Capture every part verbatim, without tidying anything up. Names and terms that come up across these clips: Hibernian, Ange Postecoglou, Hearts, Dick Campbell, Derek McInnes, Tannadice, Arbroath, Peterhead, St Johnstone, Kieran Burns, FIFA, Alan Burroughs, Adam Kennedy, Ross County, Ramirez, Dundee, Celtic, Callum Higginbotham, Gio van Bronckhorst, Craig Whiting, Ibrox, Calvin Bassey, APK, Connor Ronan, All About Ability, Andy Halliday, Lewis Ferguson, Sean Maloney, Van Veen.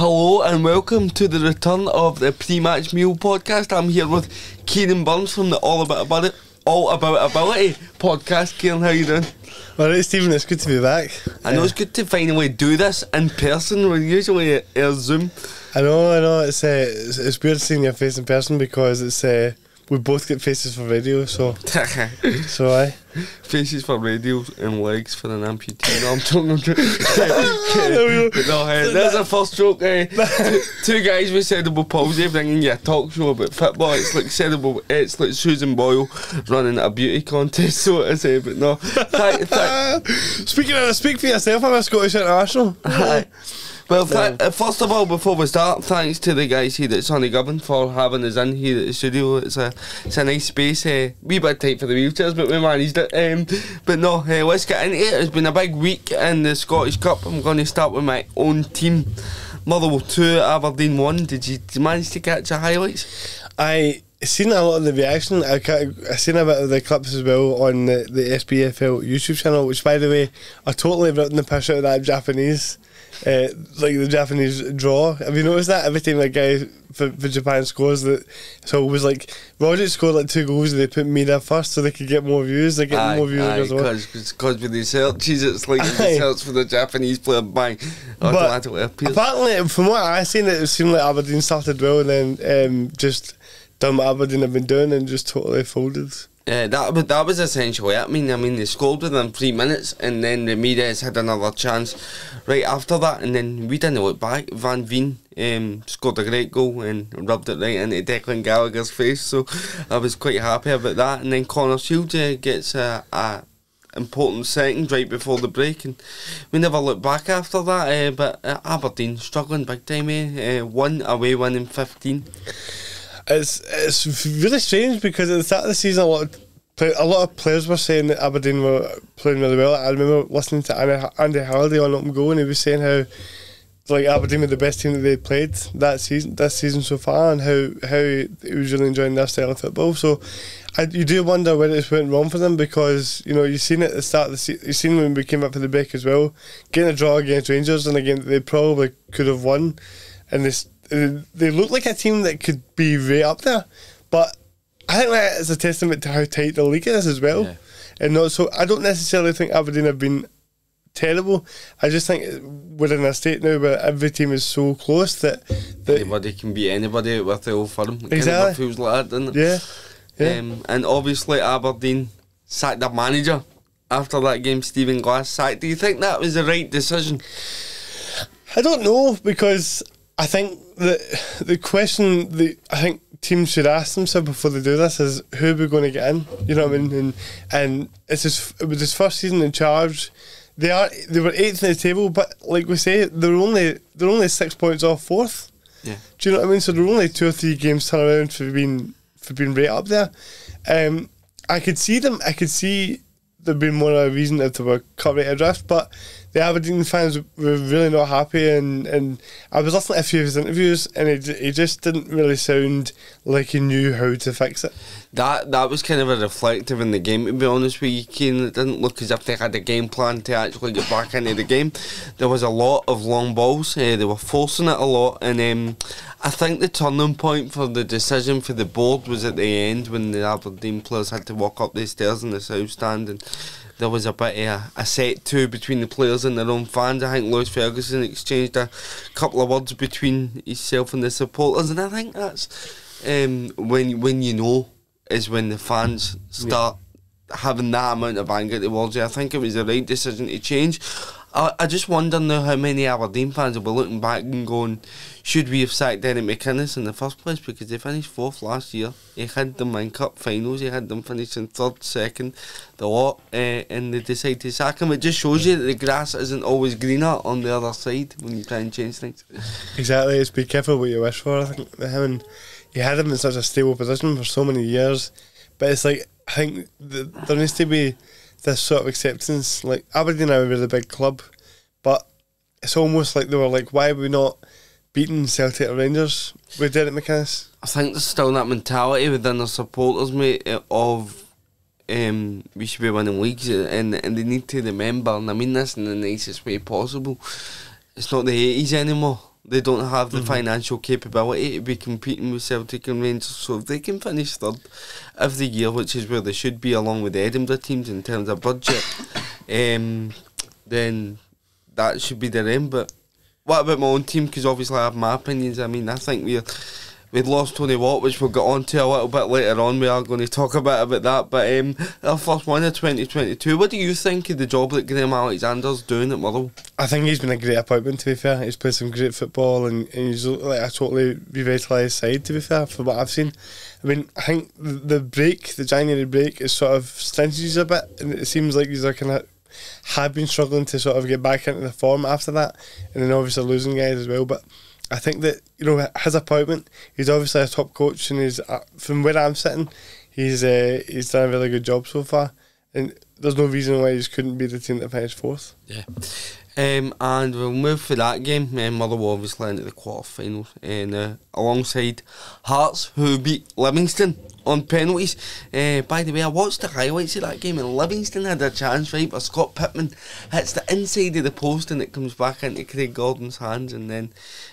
Hello and welcome to the return of the Pre-Match Meal Podcast. I'm here with Kieran Burns from the All About Ability, All About Ability podcast. Kieran, how you doing? Alright, Stephen, it's good to be back. I know, uh, it's good to finally do this in person. We're usually air Zoom. I know, I know. It's uh, it's, it's weird seeing your face in person because it's uh, we both get faces for radio, so so I faces for radio and legs for an amputee. No, I'm joking. I'm joking. No, uh, that's a first joke. Uh, two, two guys with cerebral palsy bringing you a talk show about football. It's like cerebral. It's like Susan Boyle running a beauty contest. So it's uh, but no. Th th Speaking of, speak for yourself. I'm a Scottish international. Aye. Well, th first of all, before we start, thanks to the guys here at Sonny Govan for having us in here at the studio. It's a it's a nice space. Uh, wee bit tight for the wheelchairs, but we managed it. Um, but no, uh, let's get into it. It's been a big week in the Scottish Cup. I'm going to start with my own team. Motherwell two, Aberdeen one. Did you, did you manage to catch the highlights? I seen a lot of the reaction. I, I seen a bit of the clips as well on the, the S P F L YouTube channel, which, by the way, I totally ripped the piss out of that Japanese. Uh, like the Japanese draw. Have you noticed that? Every time a guy for, for Japan scores, that it's always like Roger scored like two goals and they put me there first so they could get more views. They get more views as well. Because with the searches, it's like the search for the Japanese player bang automatically appears. Apparently, from what I seen, it seemed like Aberdeen started well and then um, just done what Aberdeen have been doing and just totally folded. Yeah, that, but that was essentially it. I mean, I mean, they scored within three minutes, and then Ramirez had another chance right after that, and then we didn't look back. Van Veen um, scored a great goal and rubbed it right into Declan Gallagher's face, so I was quite happy about that. And then Connor Shields uh, gets a, a important second right before the break, and we never looked back after that. Uh, but uh, Aberdeen struggling big time, eh? Uh, one away, one in fifteen. It's it's really strange because at the start of the season, a lot of play, a lot of players were saying that Aberdeen were playing really well. I remember listening to Andy Halliday on Open Goal, and he was saying how like Aberdeen were the best team that they played that season, this season so far, and how how he was really enjoying their style of football. So I, you do wonder where it went wrong for them because you know you've seen it at the start of the season. You've seen when we came up for the break as well, getting a draw against Rangers in a game that they probably could have won, and they. They look like a team that could be right up there, but I think that is a testament to how tight the league is as well. Yeah. And not so, I don't necessarily think Aberdeen have been terrible. I just think we're in a state now where every team is so close that, that anybody can beat anybody with the Old Firm. It exactly. Kind of feels like that, doesn't it? Yeah. Yeah. Um, and obviously Aberdeen sacked their manager after that game. Stephen Glass sacked. Do you think that was the right decision? I don't know because. I think that the question that I think teams should ask themselves before they do this is who are we going to get in? You know what I mean? And and it's his, it was his first season in charge. They are they were eighth in the table, but like we say, they're only they're only six points off fourth. Yeah. Do you know what I mean? So they're only two or three games turn around for being for being right up there. Um, I could see them. I could see there being more of a reason if they were cut right adrift, but. The Aberdeen fans were really not happy, and, and I was listening to a few of his interviews, and he, he just didn't really sound like he knew how to fix it. That that was kind of a reflective in the game, to be honest with you, Keane. It didn't look as if they had a game plan to actually get back into the game. There was a lot of long balls, uh, they were forcing it a lot, and um, I think the turning point for the decision for the board was at the end when the Aberdeen players had to walk up the stairs in the south stand, and there was a bit of a, a set two between the players and their own fans. I think Lewis Ferguson exchanged a couple of words between himself and the supporters, and I think that's um, when when you know is when the fans start yeah. having that amount of anger towards you. I think it was the right decision to change. I, I just wonder now how many Aberdeen fans will be looking back and going, should we have sacked Derek McInnes in the first place? Because they finished fourth last year. He had them in cup finals. He had them finishing third, second, the lot, uh, and they decided to sack him. It just shows you that the grass isn't always greener on the other side when you try and change things. Exactly. It's be careful what you wish for. I think with him and you had him in such a stable position for so many years, but it's like I think the, there needs to be. This sort of acceptance, like Aberdeen are a really big club, but it's almost like they were like, why are we not beating Celtic or Rangers with Derek McInnes? I think there's still that mentality within the supporters, mate, of um, we should be winning leagues, and and they need to remember, and I mean this in the nicest way possible, it's not the eighties anymore. They don't have the mm-hmm. financial capability to be competing with Celtic and Rangers, so if they can finish third of the year, which is where they should be, along with the Edinburgh teams in terms of budget, um, then that should be their end. But what about my own team? Because obviously I have my opinions. I mean, I think we're, we've lost Tony Watt, which we'll get on to a little bit later on. We are going to talk a bit about that. But um, our first one of twenty twenty-two, what do you think of the job that Graham Alexander's doing at Motherwell? I think he's been a great appointment, to be fair. He's played some great football and, and he's like a totally revitalised side, to be fair, from what I've seen. I mean, I think the break, the January break, is sort of stinges a bit, and it seems like he's kind of had been struggling to sort of get back into the form after that, and then obviously losing guys as well. But I think that, you know, his appointment, he's obviously a top coach, and he's, uh, from where I'm sitting, he's uh, he's done a really good job so far, and there's no reason why he just couldn't be the team that finished fourth. Yeah. Um, and we'll move for that game. Um, Motherwell obviously into the quarterfinals, and uh, alongside Hearts, who beat Livingston on penalties. Uh, by the way, I watched the highlights of that game, and Livingston had a chance, right, but Scott Pittman hits the inside of the post and it comes back into Craig Gordon's hands, and then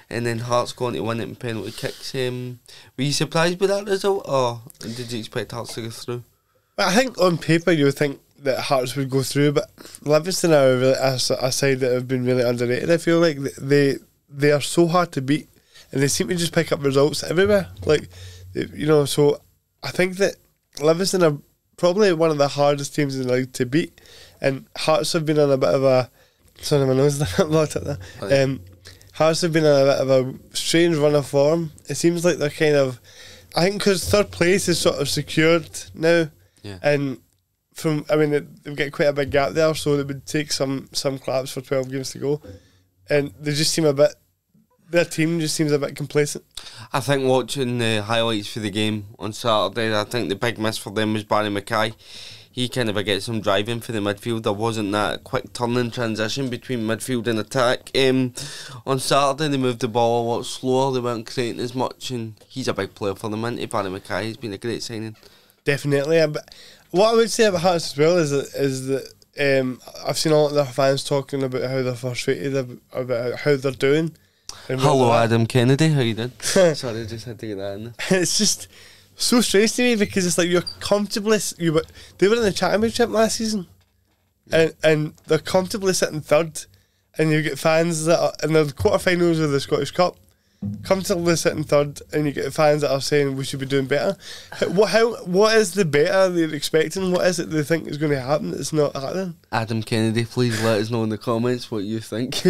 and then Hearts going to win it in penalty kicks. Um, were you surprised by that result, or did you expect Hearts to go through? I think on paper you would think that Hearts would go through, but Livingston are really a, a side that have been really underrated. I feel like they they are so hard to beat, and they seem to just pick up results everywhere. Like, you know, so I think that Livingston are probably one of the hardest teams in the league to beat, and Hearts have been on a bit of a sorry, my nose locked up there. Right. Um, Hearts have been on a bit of a strange run of form. It seems like they're kind of, I think, because third place is sort of secured now. Yeah. And from, I mean, they've got quite a big gap there, so they would take some some claps for twelve games to go, and they just seem a bit, their team just seems a bit complacent. I think watching the highlights for the game on Saturday, I think the big miss for them was Barrie McKay. He kind of gets some driving for the midfield. There wasn't that quick turning transition between midfield and attack. Um, on Saturday they moved the ball a lot slower. They weren't creating as much, and he's a big player for them, isn't he? Barrie McKay has been a great signing. Definitely. But what I would say about Hearts as well is that, is that um, I've seen a lot of their fans talking about how they're frustrated about how they're doing. Hello, Adam Kennedy. How you doing? Sorry, I just had to get that in there. It's just so strange to me, because it's like you're comfortably, you were, they were in the championship last season, and and they're comfortably sitting third, and you get fans that are in the quarterfinals of the Scottish Cup, comfortably sitting third, and you get fans that are saying we should be doing better. What, how, what is the better they're expecting? What is it they think is going to happen that's not happening? Adam Kennedy, please let us know in the comments what you think.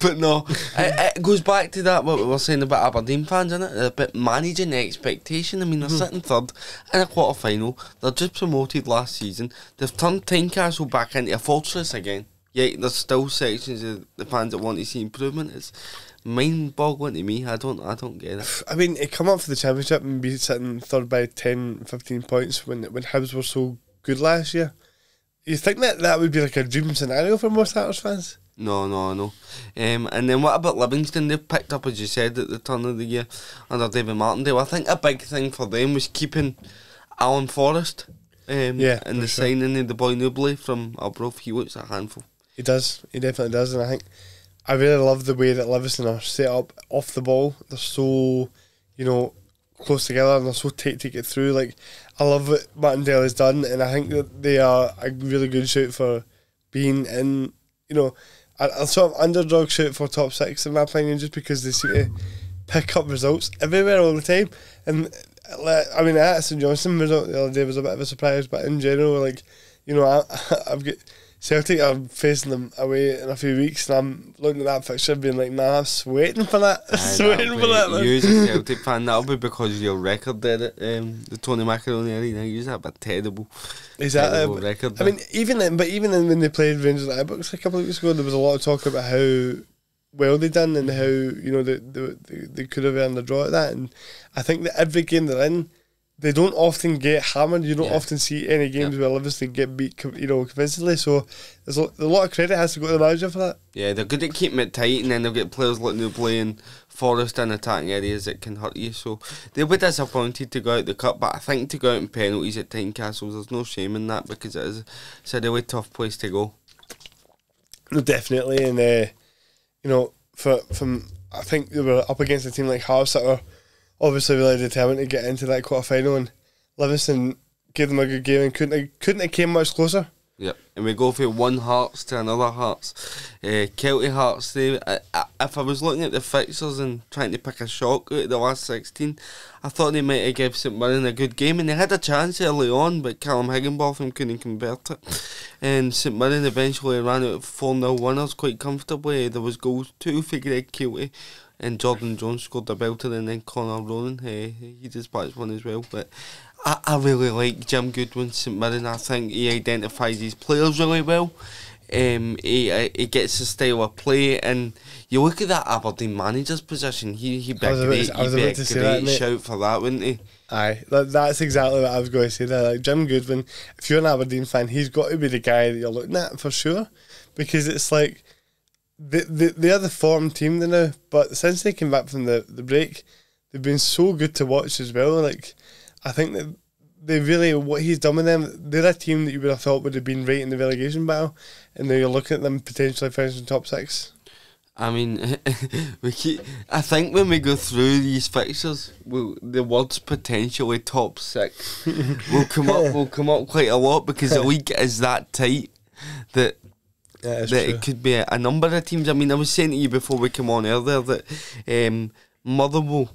But no, it, it goes back to that, what we were saying about Aberdeen fans, isn't it? About managing the expectation. I mean, they're hmm. sitting third in a quarter final. They're just promoted last season. They've turned Tynecastle back into a fortress again. Yet there's still sections of the fans that want to see improvement. It's mind-boggling to me. I don't I don't get it. I mean, it come up for the championship and be sitting third by ten, fifteen points when when Hibs were so good last year. You think that that would be like a dream scenario for most Hearts fans? No, no, no. Um, and then what about Livingston? They've picked up, as you said, at the turn of the year under David Martindale. I think a big thing for them was keeping Alan Forrest um, yeah, and the sure. signing of the boy Nubly from Arbroath. He looks a handful. He does. He definitely does. And I think I really love the way that Livingston are set up off the ball. They're so, you know, close together, and they're so tight to get through. Like, I love what Martindale has done, and I think that they are a really good shout for being in, you know, a, a sort of underdog shout for top six, in my opinion, just because they seem to pick up results everywhere all the time. And I mean, that St Johnstone result the other day was a bit of a surprise, but in general, like, you know, I, I've got Celtic are facing them away in a few weeks, and I'm looking at that fixture being like, nah, I'm sweating for that. I'm sweating for that. You as a Celtic fan, that'll be because of your record there at um, the Tony Macaroni Arena. You have a terrible, exactly. terrible record there. I mean, even then, but even then when they played Rangers at Ibrox a couple of weeks ago, there was a lot of talk about how well they done and how, you know, they, they, they could have earned a draw at that. And I think that every game they're in, they don't often get hammered. You don't yeah. often see any games yeah. where Livingston get beat, you know, convincingly. So there's a lot of credit has to go to the manager for that. Yeah, they're good at keeping it tight, and then they'll get players like Nubly and Forrest in attacking areas that can hurt you. So they'll be disappointed to go out the cup, but I think to go out in penalties at Tynecastle, there's no shame in that, because it is, it's a really tough place to go. No, definitely, and uh, you know, for from I think they were up against a team like Hearts that were obviously really determined to get into that quarter final, and Livingston gave them a good game and couldn't have, couldn't have came much closer. Yep, and we go from one Hearts to another Hearts. Uh, Kelty Hearts, they, I, I, if I was looking at the fixtures and trying to pick a shock out of the last sixteen, I thought they might have given St Mirren a good game, and they had a chance early on, but Callum Higginbotham couldn't convert it. And St Mirren eventually ran out of four nil winners quite comfortably. There was goals, two for Greg Kelty, and Jordan Jones scored a belter, and then Connor Ronan, hey, he dispatched one as well, but... I, I really like Jim Goodwin, St Mirren. I think he identifies his players really well. Um, he, he gets the style of play, and you look at that Aberdeen manager's position, he he'd be a great, to, be a great that, shout for that, wouldn't he? Aye, that, that's exactly what I was going to say there. Like Jim Goodwin, if you're an Aberdeen fan, he's got to be the guy that you're looking at for sure, because it's like, they, they, they're the form team now, but since they came back from the, the break, they've been so good to watch as well. Like, I think that they really, what he's done with them, they're a team that you would have thought would have been right in the relegation battle, and now you're looking at them potentially finishing top six. I mean, we keep, I think when we go through these fixtures, we'll, the words potentially top six will come up will come up quite a lot, because the league is that tight that yeah, that true. It could be a, a number of teams. I mean, I was saying to you before we came on earlier that um, Motherwell,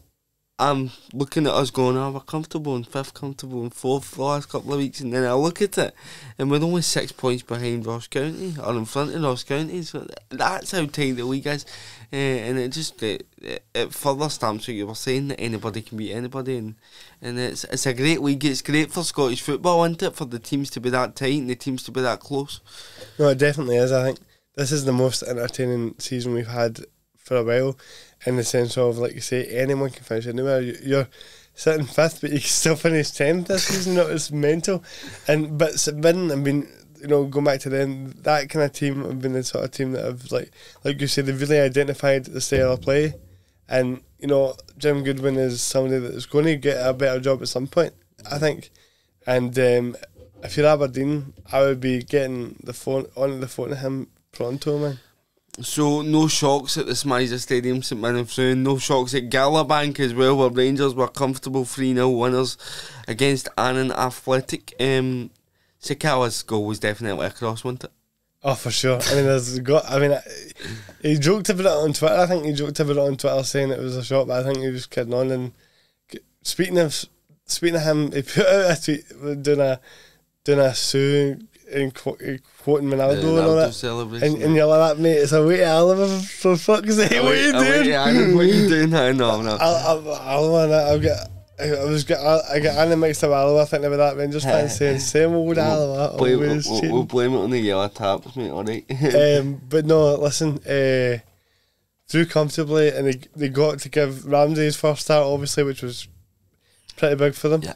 I'm looking at us going, oh, we're comfortable in fifth, comfortable in fourth for the last couple of weeks, and then I look at it, and we're only six points behind Ross County, or in front of Ross County, so that's how tight the league is, uh, and it just, it, it, it further stamps what you were saying, that anybody can beat anybody, and, and it's it's a great league, it's great for Scottish football, isn't it, for the teams to be that tight, and the teams to be that close. No, it definitely is. I think this is the most entertaining season we've had for a while, in the sense of, like you say, anyone can finish anywhere. You're sitting fifth, but you can still finish tenth this season. It's mental. And but St Mirren, I mean, you know, going back to them, that kind of team have been the sort of team that have, like, like you say, they've really identified the style of play. And you know, Jim Goodwin is somebody that is going to get a better job at some point, I think. And um, if you're Aberdeen, I would be getting the phone on the phone to him pronto, man. So, no shocks at the Smyser Stadium, St Mirren through. No shocks at Galabank as well, where Rangers were comfortable three nil winners against Annan Athletic. Um, Sakala's goal was definitely a cross, wasn't it? Oh, for sure. I mean, there's got. I mean, I, he joked about it on Twitter. I think he joked about it on Twitter saying it was a shot, but I think he was kidding on. And speaking of speaking of him, he put out a tweet doing a doing a sue. And quoting Ronaldo yeah, and all that, and, and you're like, that, mate, it's a way to Oliver, for fuck's sake. What are you doing? What are you doing? No, no. I'll get. I was get. I got Anna mixed up with Oliver thinking about that. Then just trying saying same old Oliver. We'll, we'll, we'll, we'll blame it on the yellow taps, mate. All right. um, but no, listen. Uh, through comfortably, and they they got to give Ramsey his first start, obviously, which was pretty big for them. Yeah.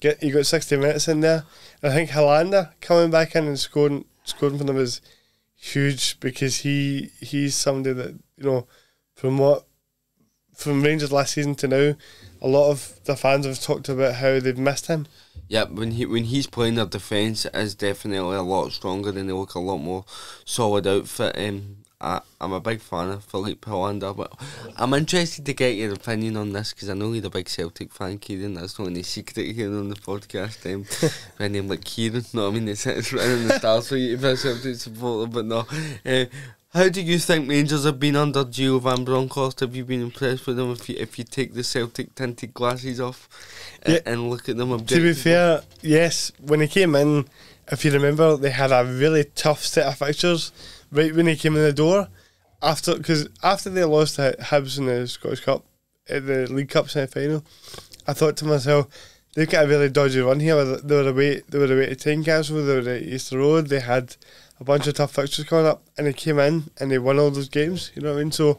Get, you got sixty minutes in there. And I think Helander coming back in and scoring scoring for them is huge, because he he's somebody that, you know, from what from Rangers last season to now, a lot of the fans have talked about how they've missed him. Yeah, when he when he's playing, their defence is definitely a lot stronger, and they look a lot more solid outfit. Um, I, I'm a big fan of Filip Helander, but I'm interested to get your opinion on this, because I know you're a big Celtic fan, Kieran. That's not any secret here on the podcast. Um, my name like Kieran, you know what I mean? It's, it's written in the stars for you to be a Celtic supporter, but no. Uh, how do you think Rangers have been under Gio Van Bronckhorst? Have you been impressed with them, if you, if you take the Celtic tinted glasses off and, yeah, and look at them objectively? To be fair, yes. When he came in, if you remember, they had a really tough set of fixtures right when he came in the door, after because after they lost to Hibs in the Scottish Cup, at the League Cup semi-final, I thought to myself, they've got a really dodgy run here. They were away, they were away to Tynecastle, they were at Easter Road, they had a bunch of tough fixtures coming up, and they came in and they won all those games. You know what I mean? So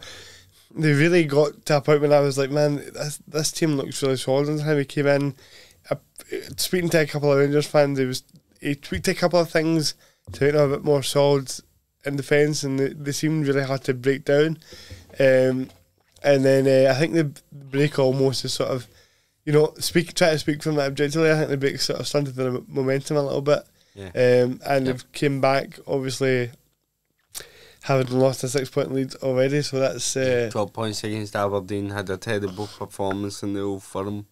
they really got to a point when I was like, man, this this team looks really solid. And the time he came in, I, speaking to a couple of Rangers fans, he was he tweaked a couple of things to make them a bit more solid in defence, and they, they seemed really hard to break down, um, and then uh, I think the break almost is sort of, you know, speak try to speak from that objectively. I think the break sort of stunted the momentum a little bit, yeah. um, and yeah. they've came back. Obviously, having lost a six-point lead already, so that's... Uh, twelve points against Aberdeen, had a terrible performance in the Old Firm.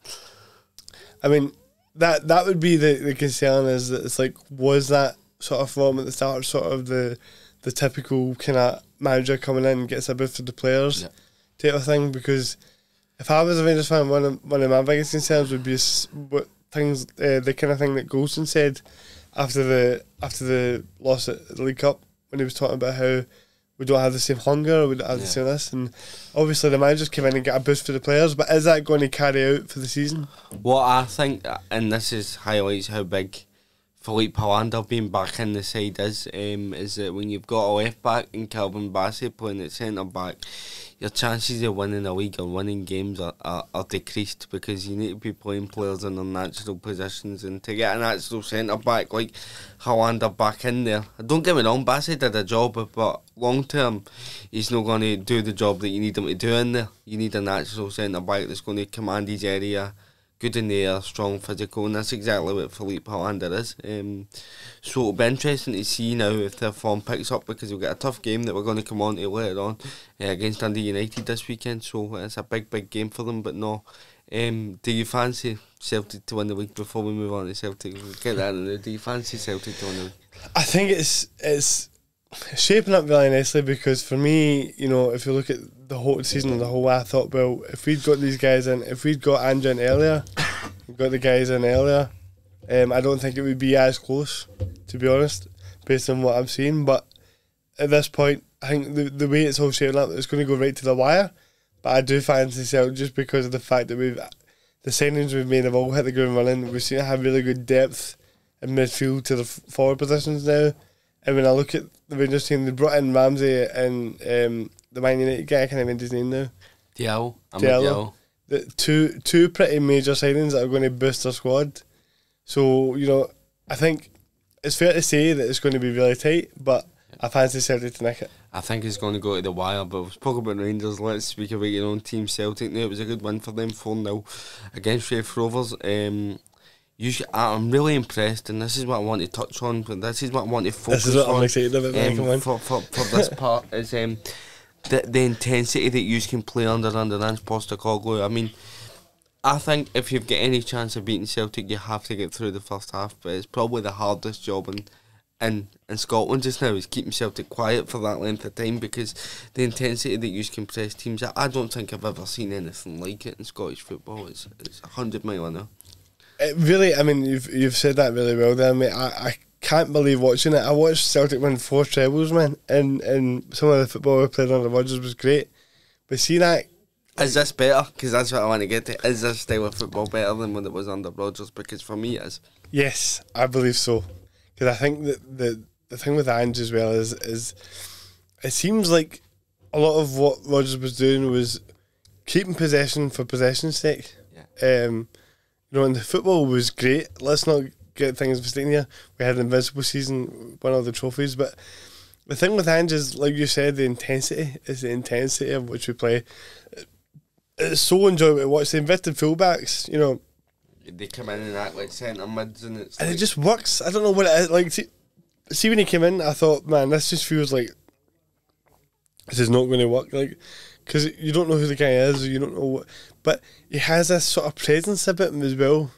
I mean, that that would be the, the concern, is that it's like, was that sort of form at the start sort of the the typical kind of manager coming in and gets a boost for the players yeah. type of thing? Because if I was a Rangers fan, one of, one of my biggest concerns would be what things, uh, the kind of thing that Golson said after the after the loss at the League Cup, when he was talking about how we don't have the same hunger, we don't have yeah. the same this, and obviously the managers came in and got a boost for the players, but is that going to carry out for the season? Well, I think, and this is highlights how big Filip Helander being back in the side is, um, is that when you've got a left-back and Calvin Bassey playing at centre-back, your chances of winning a league or winning games are, are, are decreased, because you need to be playing players in their natural positions, and to get a natural centre-back like Helander back in there, don't get me wrong, Bassey did a job, but long-term, he's not going to do the job that you need him to do in there. You need a natural centre-back that's going to command his area, good in the air, strong physical, and that's exactly what Filip Helander is. Um, so it'll be interesting to see now if their form picks up, because we've got a tough game that we're going to come on to later on uh, against Dundee United this weekend, so it's a big, big game for them, but no. Um, do you fancy Celtic to win the league before we move on to Celtic? We'll get that in there. Do you fancy Celtic to win the league? I think it's, it's shaping up really nicely, because for me, you know, if you look at the whole season and the whole way, I thought, well, if we'd got these guys in, if we'd got Andrew in earlier, got the guys in earlier, um, I don't think it would be as close, to be honest, based on what I'm seeing. But at this point, I think the the way it's all shaping up, it's going to go right to the wire. But I do fancy Celtic just because of the fact that we've the signings we've made have all hit the ground running. We've seen it have really good depth in midfield to the forward positions now. And when I look at the Rangers team, they brought in Ramsey and um, the Man United guy, I can't remember his name now. Diallo. Diallo. The two two pretty major signings that are going to boost our squad. So, you know, I think it's fair to say that it's going to be really tight, but yeah. I fancy Celtic to nick it. I think it's going to go to the wire, but we've spoken about Rangers. Let's speak about your own team, Celtic. Now, it was a good win for them, four nil against Rafe Rovers. Um, You should, I'm really impressed, and this is what I want to touch on. But this is what I want to focus on. This is what on, I'm excited about um, for, for, for this part is um, the the intensity that you can play under under Ange Postecoglou. I mean, I think if you've got any chance of beating Celtic, you have to get through the first half. But it's probably the hardest job in in, in Scotland just now, is keeping Celtic quiet for that length of time, because the intensity that you can press teams, I, I don't think I've ever seen anything like it in Scottish football. It's it's a hundred mile an hour. It really, I mean, you've you've said that really well there, mate. I, I can't believe watching it. I watched Celtic win four trebles, man, and, and some of the football we played under Rodgers was great. But see that... Is this better? Because that's what I want to get to. Is this style of football better than when it was under Rodgers? Because for me it is. Yes, I believe so. Because I think that the, the thing with Ange as well is, is it seems like a lot of what Rodgers was doing was keeping possession for possession's sake. Yeah. Um... You know, and the football was great. Let's not get things mistaken here. We had an invincible season, won all the trophies. But the thing with Ange is, like you said, the intensity is the intensity of which we play. It's so enjoyable to watch. The inverted fullbacks, you know, they come in and act like centre mids, and it's and like it just works. I don't know what it is. Like, see, see when he came in, I thought, man, this just feels like this is not going to work. Like, because you don't know who the guy is, you don't know what. But he has this sort of presence about him as well,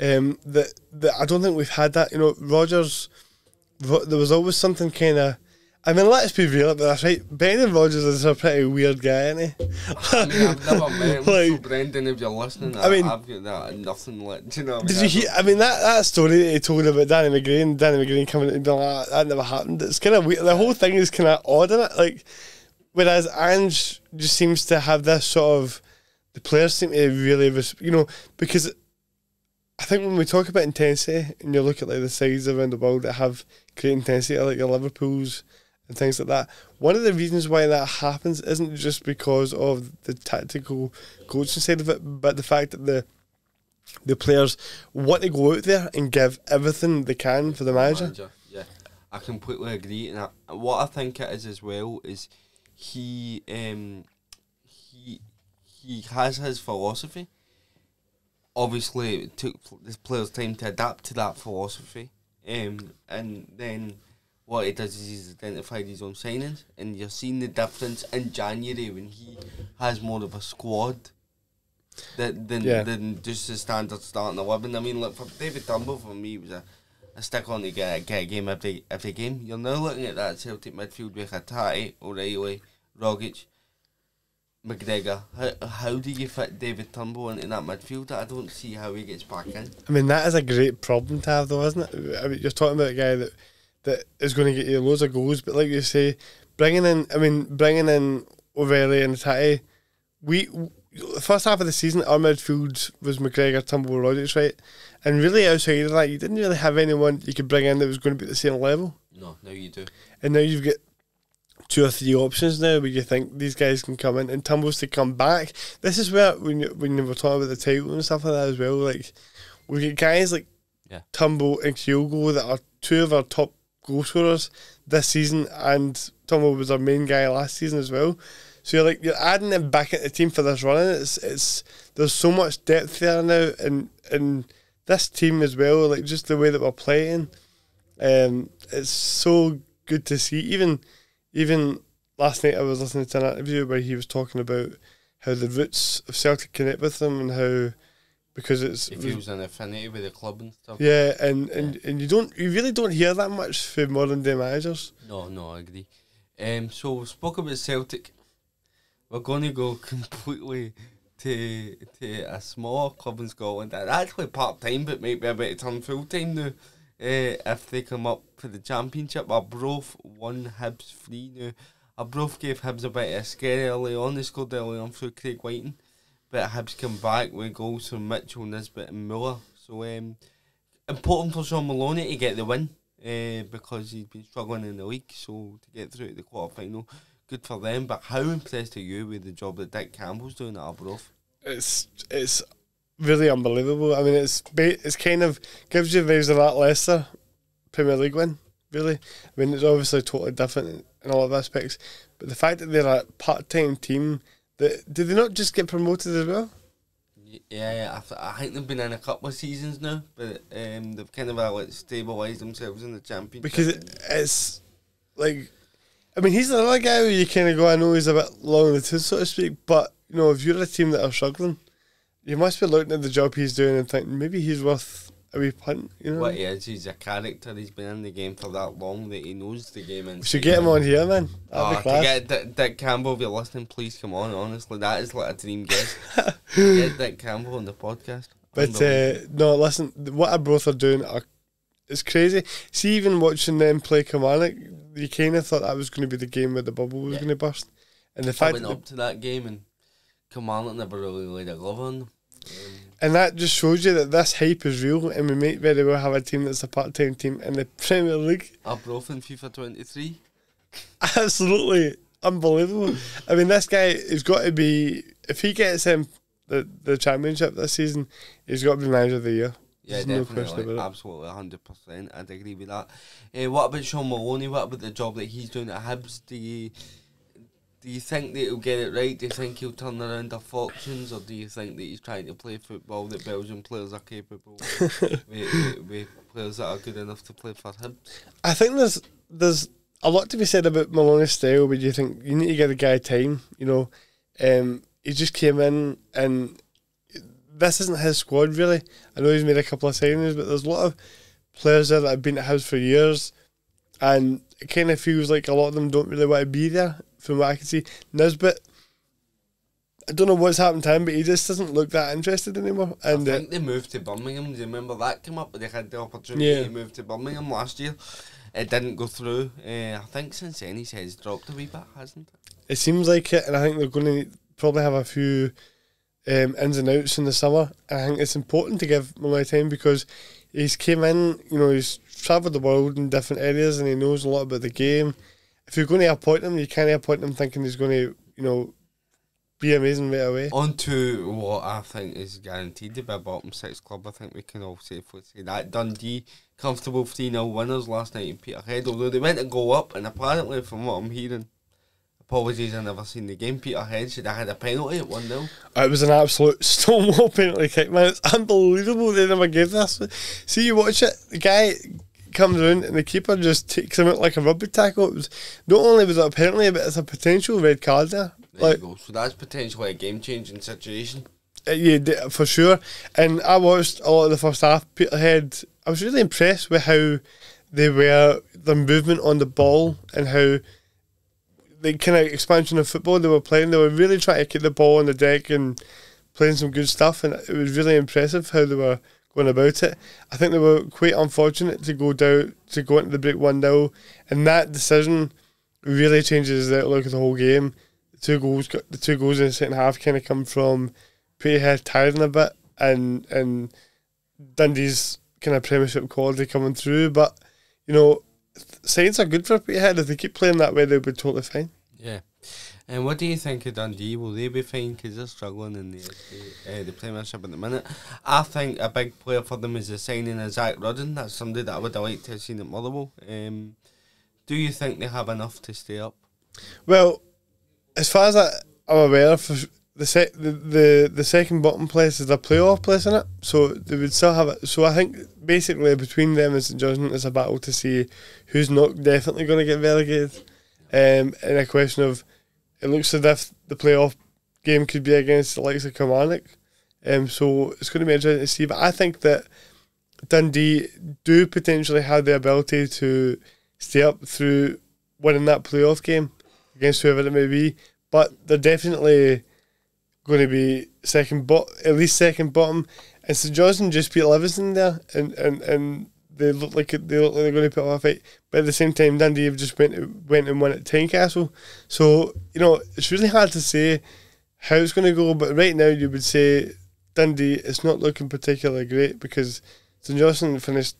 um, that, that I don't think we've had that. You know, Rodgers, there was always something kind of... I mean, let's be real about this, right? Brendan Rodgers is a pretty weird guy, isn't he? I mean, I've never met him, like, so Brendan, if you're listening, I mean, I've got that and nothing like... Do you know what I mean? Did you hear, I mean, that, that story that he told about Danny McGrain, Danny McGrain coming in and being like, that never happened. It's kind of weird. The whole thing is kind of odd, isn't it? Like, whereas Ange just seems to have this sort of... The players seem to really, you know, because I think when we talk about intensity and you look at like the sides around the world that have great intensity, like your Liverpools and things like that, one of the reasons why that happens isn't just because of the tactical coaching side of it, but the fact that the the players want to go out there and give everything they can for the manager. manager yeah, I completely agree, and I, what I think it is as well is he um, he. He has his philosophy. Obviously, it took the players time to adapt to that philosophy, um, and then what he does is he's identified his own signings, and you're seeing the difference in January when he has more of a squad than than, yeah. than just the standard starting eleven. I mean, look, for David Turnbull, for me, it was a, a stick on to get, get a game every every game. You're now looking at that Celtic midfield with Hatate, O'Reilly, Rogic, McGregor. How, how do you fit David Turnbull into that midfield? I don't see how he gets back in. I mean, that is a great problem to have, though, isn't it? I mean, you're talking about a guy that that is going to get you loads of goals, but like you say, bringing in, I mean, bringing in O'Reilly and Hatate, we the first half of the season, our midfield was McGregor, Turnbull, Rogic, right? And really outside of that, you didn't really have anyone you could bring in that was going to be at the same level. No, now you do. And now you've got two or three options now where you think these guys can come in, and Turnbull's to come back. This is where, when, when we're talking about the title and stuff like that as well, like, we get guys like yeah. Turnbull and Kyogo that are two of our top goal scorers this season, and Turnbull was our main guy last season as well. So you're like, you're adding them back at the team for this run. It's it's there's so much depth there now, and and this team as well, like just the way that we're playing, um, it's so good to see. Even even last night I was listening to an interview where he was talking about how the roots of Celtic connect with them, and how because it's it feels an affinity with the club and stuff. Yeah, and and yeah. and you don't you really don't hear that much from modern day managers. No, no, I agree. Um, so we spoke about Celtic. We're going to go completely to to a smaller club in Scotland. They're actually part-time, but maybe about to turn full-time now. Uh, if they come up for the championship, Arbroath won Hibs three now. Arbroath gave Hibs a bit of a scare early on. They scored early on through Craig Whiting, but Hibs come back with goals from Mitchell, Nisbet and Muller. So um, important for Sean Maloney to get the win, uh, because he's been struggling in the league. So to get through to the quarter-final, good for them. But how impressed are you with the job that Dick Campbell's doing at Arbroath? It's it's really unbelievable. I mean, it's it's kind of gives you vibes of that Leicester Premier League win, really. I mean, it's obviously totally different in a lot of aspects, but the fact that they're a part-time team, that did they not just get promoted as well? Yeah, I, th I think they've been in a couple of seasons now, but um, they've kind of uh, like stabilised themselves in the championship. Because it, it's like, I mean, he's another guy where you kind of go, I know he's a bit long in the tooth, so to speak, but, you know, if you're a team that are struggling, you must be looking at the job he's doing and thinking, maybe he's worth a wee punt, you know? What he is, he's a character, he's been in the game for that long that he knows the game. We should get him on here, man. That'd be class. Get Dick, Dick Campbell, if you're listening, please come on, honestly, that is like a dream guest. Get Dick Campbell on the podcast. But, uh, no, listen, what Arbroath are doing are it's crazy. See, even watching them play Kilmarnock, you kind of thought that was going to be the game where the bubble was yeah. going to burst. And the I fact went that up to that game and Kilmarnock never really laid a glove on them. Um, and that just shows you that this hype is real, and we may very well have a team that's a part-time team in the Premier League. Arbroath in FIFA twenty-three. Absolutely unbelievable. I mean, this guy has got to be, if he gets him the, the championship this season, he's got to be manager of the year. Yeah, There's definitely, no absolutely, one hundred percent. I'd agree with that. Uh, what about Sean Maloney? What about the job that he's doing at Hibs? Do you, do you think that he'll get it right? Do you think he'll turn around their fortunes, or do you think that he's trying to play football that Belgian players are capable of, with, with, with players that are good enough to play for Hibs? I think there's there's a lot to be said about Maloney's style, but you think you need to give the guy time. You know, um, he just came in and this isn't his squad, really. I know he's made a couple of signings, but there's a lot of players there that have been at Hibs for years, and it kind of feels like a lot of them don't really want to be there, from what I can see. Nisbet, I don't know what's happened to him, but he just doesn't look that interested anymore. And I think uh, they moved to Birmingham. Do you remember that came up? They had the opportunity yeah. to move to Birmingham last year. It didn't go through. Uh, I think since then his head's dropped a wee bit, hasn't it? It seems like it, and I think they're going to probably have a few Um, ins and outs in the summer. I think it's important to give Maloney time, because he's came in, you know, he's travelled the world in different areas and he knows a lot about the game. If you're going to appoint him, you can't appoint him thinking he's going to, you know, be amazing right away. On to what I think is guaranteed to be a bottom six club. I think we can all safely say that. Dundee, comfortable three nil winners last night in Peterhead, although they went to go up, and apparently from what I'm hearing, apologies, I never seen the game, Peterhead should have had a penalty at one nil. It was an absolute stonewall penalty kick, man. It's unbelievable they never gave this. See, you watch it, the guy comes around and the keeper just takes him out like a rugby tackle. It was, not only was it a penalty, but it's a potential red card there. There like, you go. So that's potentially a game-changing situation. Uh, yeah, for sure. And I watched a lot of the first half. Peterhead, I was really impressed with how they were, their movement on the ball and how the kind of expansion of football they were playing. They were really trying to keep the ball on the deck and playing some good stuff, and it was really impressive how they were going about it. I think they were quite unfortunate to go down, to go into the break one nil, and that decision really changes the outlook of the whole game. The two goals, the two goals in the second half kind of come from Peterhead tiring a bit and and Dundee's kind of Premiership quality coming through. But you know, signs are good for Peterhead. If they keep playing that way, they'll be totally fine. Yeah. And what do you think of Dundee? Will they be fine? Because they're struggling in the, uh, the Premiership at the minute. I think a big player for them is the signing of Zach Rudden. That's somebody that I would have liked to have seen at Motherwell. Um, do you think they have enough to stay up? Well, as far as I, I'm aware, for the, sec, the the the second bottom place is a playoff place in it, so they would still have it. So I think basically between them and St Johnstone is a battle to see who's not definitely going to get relegated, um, and a question of. It looks as if the playoff game could be against the likes of Kilmarnock. Um, so it's going to be interesting to see. But I think that Dundee do potentially have the ability to stay up through winning that playoff game against whoever it may be. But they're definitely going to be second bot, at least second bottom. And St Johnstone just beat Livingston there, and, and, and they look like they look like they're going to put up a fight. But at the same time, Dundee have just went went and won at Tynecastle. So you know, it's really hard to say how it's going to go. But right now, you would say Dundee it's not looking particularly great, because St Johnstone finished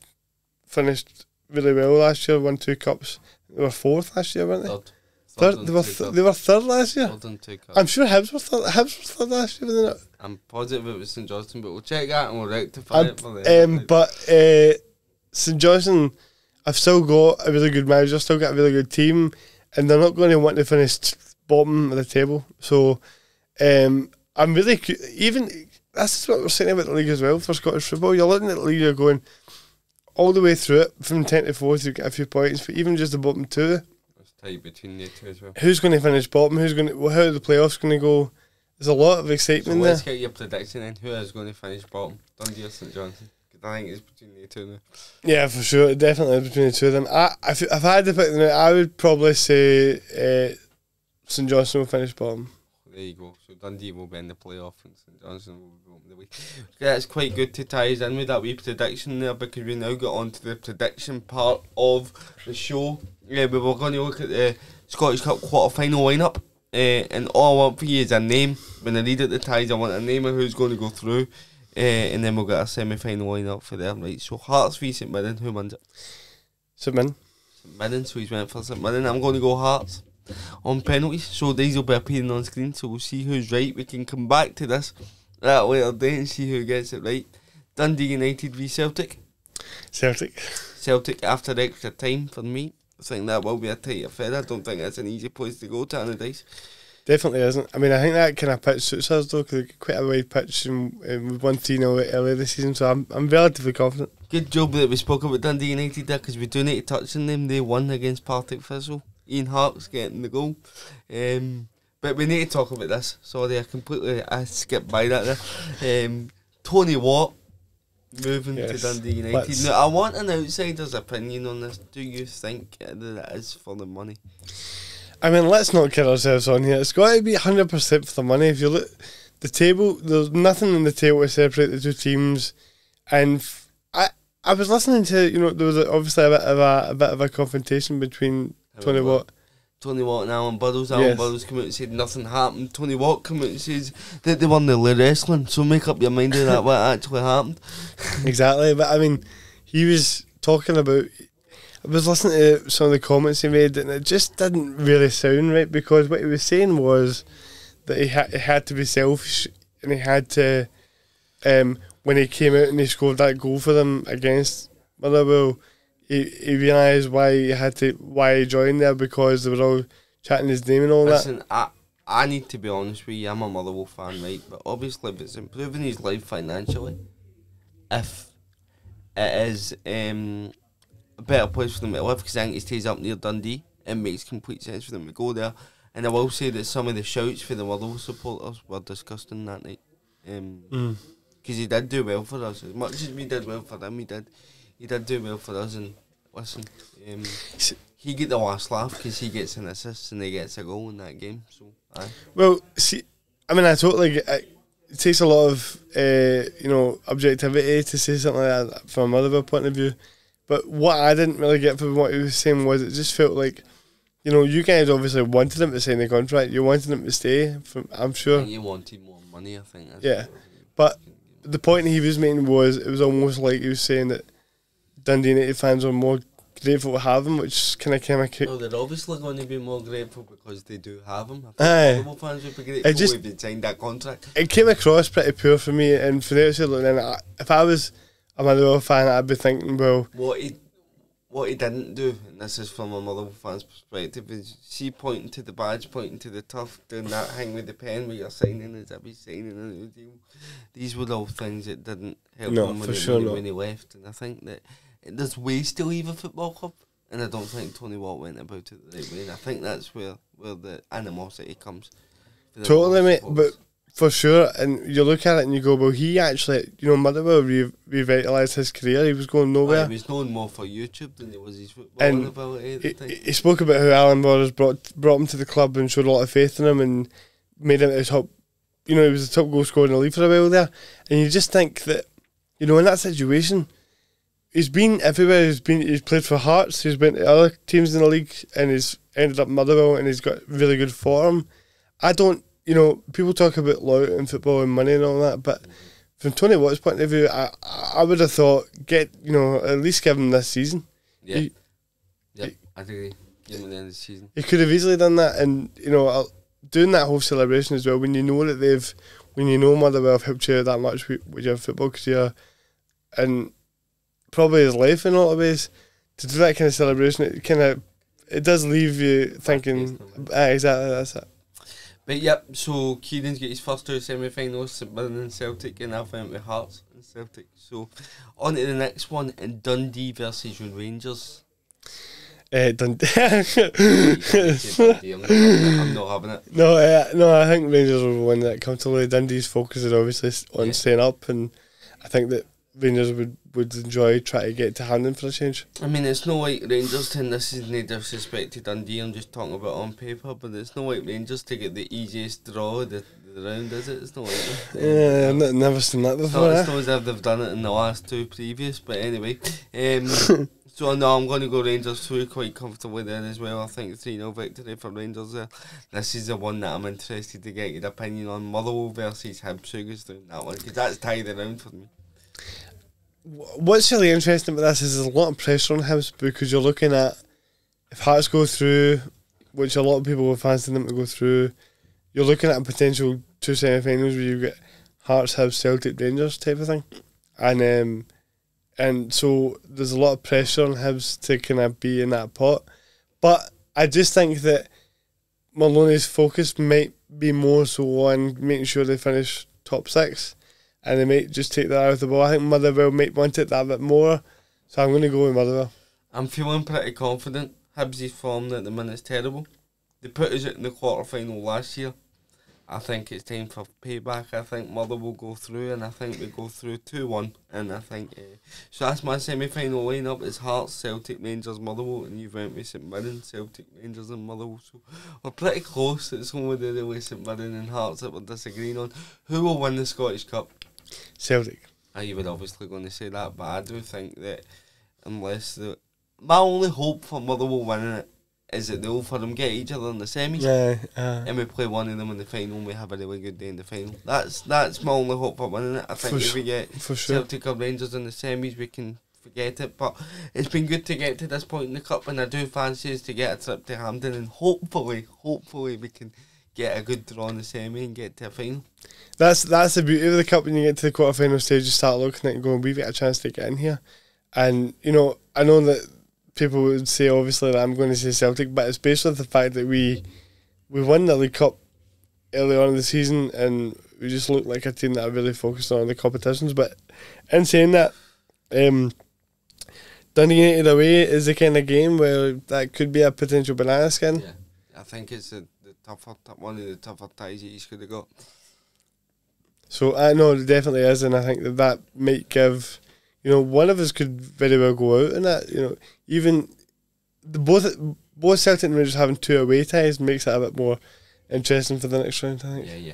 finished really well last year. Won two cups. They were fourth last year, weren't they? Third. Third, third they were th cups. They were third last year. Third and two cups. I'm sure Hibs were third. Hibs were third last year, wasn't it? I'm positive it was St Johnstone, but we'll check that and we'll rectify I'm, it for them. Um, but. Uh, St Johnstone, I've still got a really good manager, still got a really good team, and they're not going to want to finish bottom of the table. So, um, I'm really even. That's what we're saying about the league as well for Scottish football. You're looking at the league, you're going all the way through it from ten to four to get a few points, but even just the bottom two. It's tight between the two as well. Who's going to finish bottom? Who's going? To, well, how are the playoffs going to go? There's a lot of excitement so let's there. Let's get your prediction then. Who is going to finish bottom? Dundee or St Johnstone? I think it's between the two now. Yeah, for sure. Definitely between the two of them. I, if, if I had to pick them out, I would probably say uh, St Johnstone will finish bottom. There you go. So Dundee will be in the playoff and St Johnstone will be open the week. Yeah, it's quite good to tie us in with that wee prediction there, because we now got on to the prediction part of the show. Yeah, we were going to look at the Scottish Cup quarter-final lineup, uh, and all I want for you is a name. When I read at the ties, I want a name of who's going to go through. Uh, and then we'll get our semi-final lineup for there, right? So Hearts v St Mirren, who wins it? St Mirren. St Mirren, so he's went for St Mirren. I'm going to go Hearts on penalties. So these will be appearing on screen, so we'll see who's right. We can come back to this at a later date and see who gets it right. Dundee United v Celtic. Celtic. Celtic after extra time for me. I think that will be a tight affair. I don't think that's an easy place to go to on the dice. Definitely isn't. I mean, I think that kind of pitch suits us, though, because quite a wide pitch, and, and we've won three nil earlier this season, so I'm, I'm relatively confident. Good job that we spoke about Dundee United there, because we do need to touch on them. They won against Partick Thistle. Ian Hart's getting the goal. Um, but we need to talk about this. Sorry, I completely I skipped by that there. Um, Tony Watt moving yes, to Dundee United. Now, I want an outsider's opinion on this. Do you think that it is for the money? I mean, let's not kid ourselves on here. It's got to be one hundred percent for the money. If you look the table, there's nothing in the table to separate the two teams. And I, I was listening to, you know, there was obviously a bit of a, a bit of a confrontation between I Tony Watt, Watt, Tony Watt and Alan Burroughs. Alan yes. Burroughs came out and said nothing happened. Tony Watt came out and says that they were nearly wrestling. So make up your mind about what actually happened. Exactly, but I mean, he was talking about. I was listening to some of the comments he made, and it just didn't really sound right, because what he was saying was that he, ha he had to be selfish, and he had to, um, when he came out and he scored that goal for them against Motherwell, he, he realised why he had to why he joined there, because they were all chatting his name and all Listen, that. I I need to be honest with you. I'm a Motherwell fan, right? But obviously, if it's improving his life financially, if it is. Um, a better place for them to live, because I think he stays up near Dundee. It makes complete sense for them to go there. And I will say that some of the shouts for the Motherwell supporters were disgusting that night. Um, mm. Because he did do well for us. As much as we did well for them, he did he did do well for us. And listen, um, he get the last laugh because he gets an assist and he gets a goal in that game. So, aye. Well, see, I mean, I totally get it. It takes a lot of uh, you know, objectivity to say something like that from a Motherwell point of view. But what I didn't really get from what he was saying was it just felt like, you know, you guys obviously wanted him to sign the contract. You wanted him to stay, from, I'm sure. And you wanted more money, I think. Yeah. But the point he was making was it was almost like he was saying that Dundee United fans are more grateful to have him, which kind of came a kick. No, they're obviously going to be more grateful because they do have him. I think Aye. Fans would be grateful just, if they signed that contract. It came across pretty poor for me, and for the outside looking in, if I was a Motherwell fan, I'd be thinking, well, what he, what he didn't do, and this is from a Motherwell fan's perspective, is see pointing to the badge, pointing to the turf, doing that thing with the pen where you're signing as if he's signing a new deal. These were all things that didn't help no, him when, for he, sure when, he, when he left, and I think that there's ways to leave a football club, and I don't think Tony Watt went about it the right way, and I think that's where, where the animosity comes. Totally, mate, but for sure, and you look at it and you go, well, he actually, you know, Motherwell re revitalised his career, he was going nowhere. Well, he was known more for YouTube than he was his football and ability. He, he spoke about how Alan Burroughs brought, brought him to the club and showed a lot of faith in him and made him the top, you know, he was the top goal scorer in the league for a while there, and you just think that, you know, in that situation, he's been everywhere. He's been. He's played for Hearts. He's been to other teams in the league, and he's ended up Motherwell, and he's got really good form. I don't, you know, people talk about loyalty in football and money and all that, but from Tony Watt's point of view, I, I would have thought get, you know, at least give him this season. Yeah, he, yeah, he, I agree. Give him the end of the season. He could have easily done that, and you know, doing that whole celebration as well. When you know that they've, when you know Motherwell have helped you out that much with, with your football career, and probably his life in a lot of ways, to do that kind of celebration, it kind of, it does leave you thinking, ah, exactly, that's it. But yep, so Kieran's got his first two semi-finals, St Mirren and Celtic, and I've went with Hearts and Celtic. So on to the next one, in Dundee versus Rangers. Uh, Dundee. I'm not having it. No, uh, no, I think Rangers will win that comfortably. Dundee's focus is obviously on yeah. staying up, and I think that Rangers would, would enjoy trying to get to Hamden for a change. I mean, it's not like Rangers, and this is no disrespect to Dundee, I'm just talking about on paper, but it's not like Rangers to get the easiest draw of the, the round, is it? It's not like that. Yeah, I've not, never seen that before. It's not as if they've done it in the last two previous, but anyway. Um, so no, I'm going to go Rangers through quite comfortably there as well. I think three nil victory for Rangers there. This is the one that I'm interested to get your opinion on. Motherwell versus Hibs, who's doing that one, because that's tied around for me. What's really interesting about this is there's a lot of pressure on Hibs, because you're looking at, if Hearts go through, which a lot of people were fancying them to go through, you're looking at a potential two semi-finals where you get Hearts, Hibs, Celtic, Rangers type of thing, and um, and so there's a lot of pressure on Hibs to kind of be in that pot. But I just think that Maloney's focus might be more so on making sure they finish top six, and they might just take that out of the ball. I think Motherwell might want it that bit more, so I'm going to go with Motherwell. I'm feeling pretty confident. Hibs' form at the minute is terrible. They put us in the quarter-final last year. I think it's time for payback. I think Motherwell go through, and I think we go through two one. And I think, uh, so that's my semi-final lineup. It's Hearts, Celtic, Rangers, Motherwell, and you've went with St Mirren, Celtic, Rangers, and Motherwell. So we're pretty close. It's only the really St Mirren and Hearts that we're disagreeing on. Who will win the Scottish Cup? Celtic. I you were obviously going to say that, but I do think that unless the my only hope for Motherwell winning it is that they'll for them get each other in the semis, yeah, uh, and we play one of them in the final, and we have a really good day in the final. That's that's my only hope for winning it. I think if we get for sure. Celtic or Rangers in the semis, we can forget it. But it's been good to get to this point in the cup, and I do fancy us to get a trip to Hampden, and hopefully, hopefully we can get a good draw in the semi and get to a final. That's that's the beauty of the cup. When you get to the quarter final stage, you start looking at it and going, we've got a chance to get in here. And you know, I know that people would say obviously that I'm going to say Celtic, but it's based on the fact that we we won the League Cup early on in the season, and we just looked like a team that are really focused on the competitions. But in saying that, um, Dundee United away is the kind of game where that could be a potential banana skin. Yeah, I think it's the, the tougher, one of the tougher ties that you could have got. So I know it definitely is, and I think that that might give, you know, one of us could very well go out in that. You know, even the both both Celtic and Rangers having two away ties makes it a bit more interesting for the next round, I think. Yeah,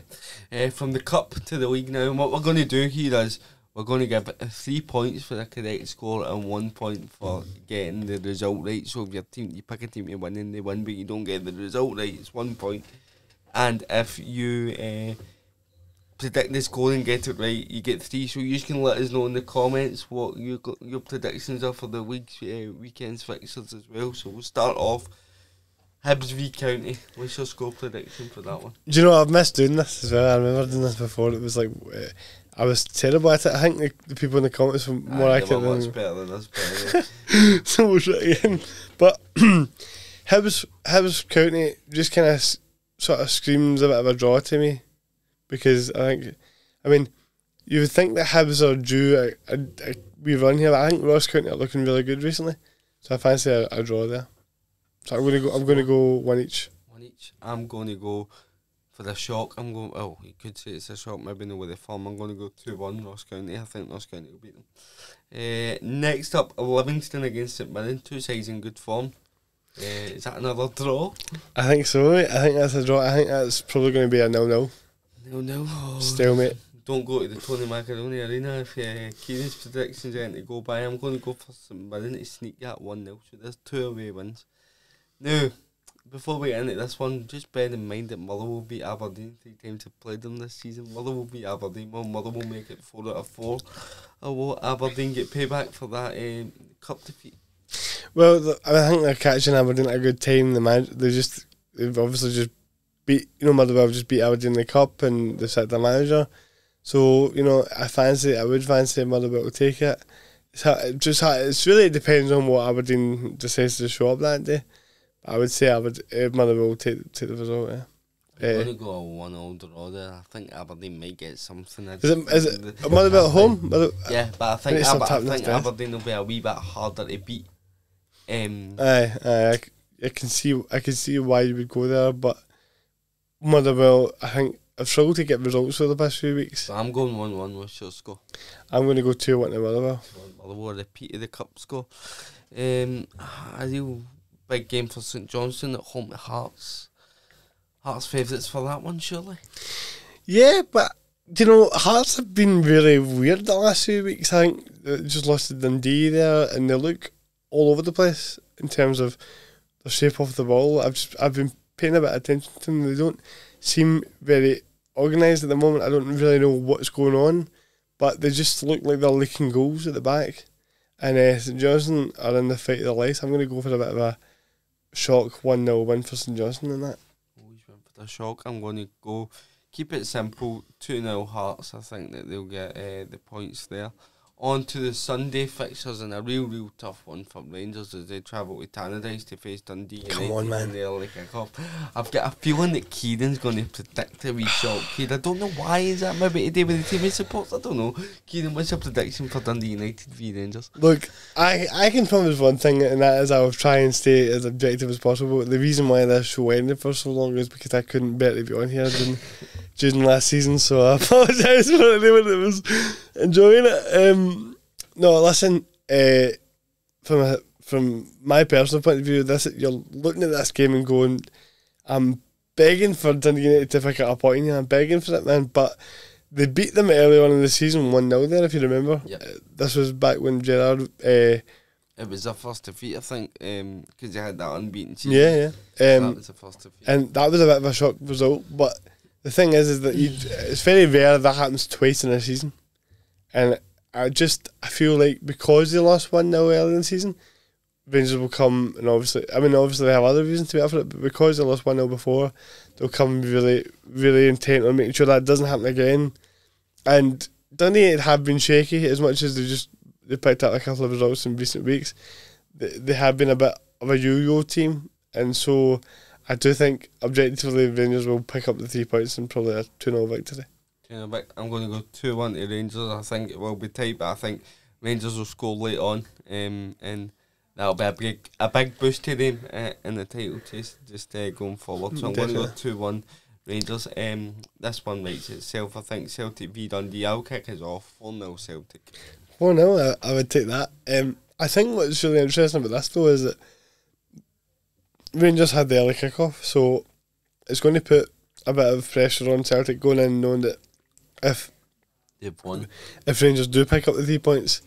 yeah. Uh, from the cup to the league now, and what we're going to do here is we're going to give three points for the correct score and one point for getting the result right. So if your team, you pick a team to win and they win, but you don't get the result right, it's one point. And if you uh, predict the score and get it right, you get three. So you can let us know in the comments what you got, your predictions are for the week's uh, weekend's fixtures as well. So we'll start off. Hibs v County, what's your score prediction for that one? Do you know, I've missed doing this as well. I remember doing this before. It was like, uh, I was terrible at it. I think the, the people in the comments were more I accurate than much better than us. So we'll try again. But Hibs, Hibs County just kind of sort of screams a bit of a draw to me, because I think, I mean, you would think that Hibs are due a, a, a wee run here, but I think Ross County are looking really good recently, so I fancy a, a draw there. So I'm gonna go. I'm gonna go one each. One each. I'm gonna go for the shock. I'm going. Oh, you could say it's a shock. Maybe not with the form. I'm gonna go two one Ross County. I think Ross County will beat them. Uh, next up, Livingston against St Mirren. Two sides in good form. Uh, is that another draw? I think so. Mate. I think that's a draw. I think that's probably gonna be a nil-nil. Nil-nil. Oh, stalemate. Don't go to the Tony Macaroni Arena if uh, Kieran's predictions aren't to go by. I'm gonna go for St Mirren to sneak that one nil. So there's two away wins. Now, before we end it, this one, just bear in mind that Motherwell beat Aberdeen three times to play them this season. Motherwell beat Aberdeen. Well, Motherwell make it four out of four. Oh, will Aberdeen get payback for that um, cup defeat? Well, the, I think they're catching Aberdeen at a good time. The man, they just, they've obviously just beat, you know, Motherwell just beat Aberdeen in the cup, and they've set their manager. So, you know, I fancy, I would fancy Motherwell will take it. It's hard, just hard, it's really depends on what Aberdeen decides to show up that day. I would say I would, uh, Motherwell take, take the result, yeah. I'm uh, going to go a one-all draw there. I think Aberdeen might get something. Is it, is it Motherwell at home? Mother yeah, but I think, Aber I think Aberdeen will be a wee bit harder to beat. Um, aye, aye. I, I, can see, I can see why you would go there, but Motherwell, I think, I've struggled to get results for the past few weeks. So I'm going one-one, what's your score? I'm going to go two-one to Motherwell. Motherwell, repeat of the cup score. Um, I do... Big game for St Johnstone at home to Hearts. Hearts favourites for that one, surely. Yeah, but you know, Hearts have been really weird the last few weeks. I think they just lost to Dundee there, and they look all over the place in terms of the shape of the ball. I've just, I've been paying a bit of attention to them. They don't seem very organised at the moment. I don't really know what's going on, but they just look like they're leaking goals at the back. And uh, St Johnstone are in the fight of their life. I'm going to go for a bit of a shock one-nil win for St Johnstone in that. Always win for the shock. I'm going to go keep it simple, two-nil Hearts. I think that they'll get uh, the points there. On to the Sunday fixtures, and a real real tough one for Rangers as they travel to Tannadice to face Dundee. Come on, man. I've got a feeling that Kieran's going to predict a wee shock here. I don't know why. Is that maybe today with the team he supports? I don't know. Kieran, what's your prediction for Dundee United v Rangers? Look, I, I can promise one thing, and that is I will try and stay as objective as possible. The reason why this show ended for so long is because I couldn't bear to be on here during, during last season, so I apologise for anyone that was enjoying it. Um, No, listen. Uh, from a, from my personal point of view, this you're looking at this game and going, I'm begging for Dundee United to pick up a point. I'm begging for it, man. But they beat them early on in the season, one-nil there, if you remember. Yep. Uh, this was back when Gerard. Uh, it was their first defeat, I think, because um, they had that unbeaten season. Yeah, yeah. So um, that was the first defeat, and that was a bit of a shock result. But the thing is, is that you, it's very rare that happens twice in a season, and. I just I feel like because they lost one-nil early in the season, Rangers will come and obviously I mean obviously they have other reasons to be up for it, but because they lost one-nil before, they'll come really really intent on making sure that doesn't happen again. And Dundee have been shaky as much as they just they picked up a couple of results in recent weeks. They, they have been a bit of a yo-yo team, and so I do think objectively Rangers will pick up the three points and probably a two-nil victory. I'm going to go two-one to Rangers. I think it will be tight, but I think Rangers will score late on, um, and that'll be a big, a big boost to them uh, in the title chase, just uh, going forward. So definitely. I'm going to go two one Rangers. Um, this one writes itself, I think. Celtic v Dundee, I'll kick us off. four nil Celtic. four nil, I, I would take that. Um, I think what's really interesting about this though is that Rangers had the early kick-off, so it's going to put a bit of pressure on Celtic going in, knowing that if they've won, if Rangers do pick up the three points,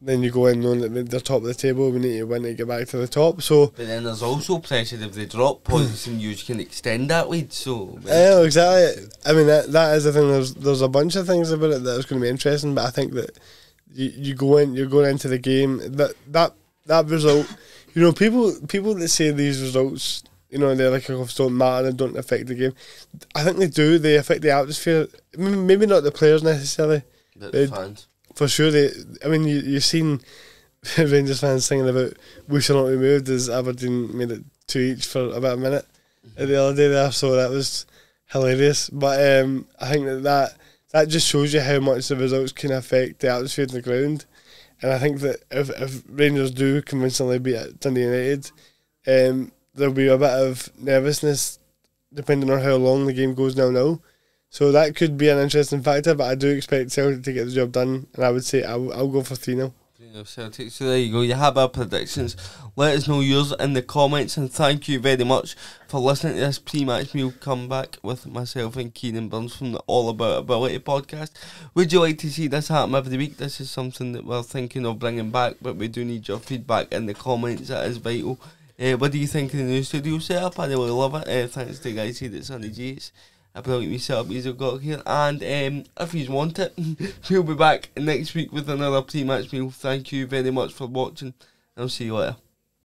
then you go in knowing that they're top of the table. We need to win to get back to the top. So, but then there's also pressure if they drop points and you can extend that lead. So yeah, exactly. I mean, that that is the thing. There's there's a bunch of things about it that's going to be interesting. But I think that you you go in, you're going into the game that that that result. You know, people people that say these results, you know, they're like kickoffs don't matter and don't affect the game. I think they do. They affect the atmosphere. Maybe not the players necessarily, but the fans. For sure. They, I mean, you, you've seen Rangers fans singing about "We shall not be moved" as Aberdeen made it two each for about a minute mm-hmm. the other day there. So that was hilarious. But um, I think that, that that just shows you how much the results can affect the atmosphere on the ground. And I think that if, if Rangers do convincingly beat Dundee United, um, there'll be a bit of nervousness depending on how long the game goes nil nil. So that could be an interesting factor, but I do expect Celtic to get the job done, and I would say I'll, I'll go for three nil. three nil Celtic. So there you go, you have our predictions. Let us know yours in the comments, and thank you very much for listening to this pre-match meal comeback with myself and Kieran Burns from the All About Ability podcast. Would you like to see this happen every week? This is something that we're thinking of bringing back, but we do need your feedback in the comments. That is vital. Uh, what do you think of the new studio setup? I really love it. Uh, thanks to the guys here at Sonny G. It's a brilliant new setup he's got here. And um, if you want it, we'll be back next week with another pre-match meal. Thank you very much for watching. I'll see you later.